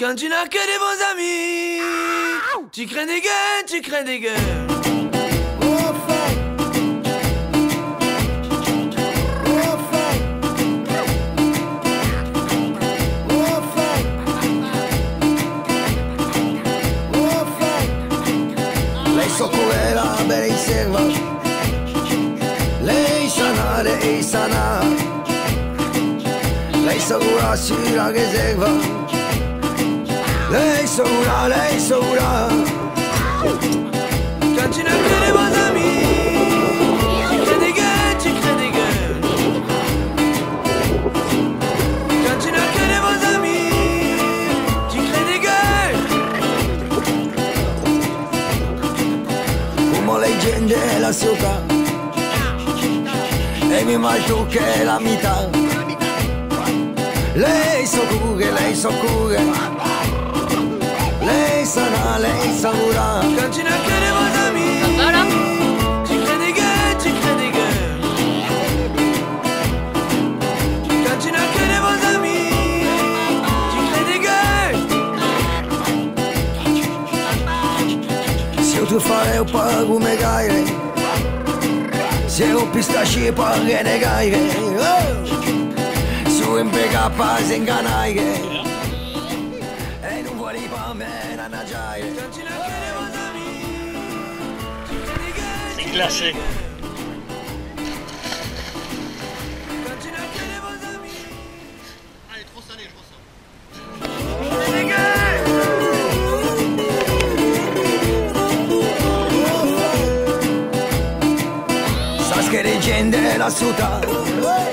Quand tu n'as que des bons amis, tu crains des gueules, tu crains des gueules. Lei sana, lei segura sira che segua, lei segura, cantina che ne va da me. E mi mangio che la metà. Lei so cughe, lei so cughe. Lei sarà, lei sarà. Cantina che ne va da me. Ci crede che, ci crede che. Cantina che ne va da me. Ci crede che. Se io ti farei eu pago me gaire. Se eu piscar chipa renegar, se eu empregar paz enganar, eu não vou ir para mena na jaia. Me classe. Che regende la città.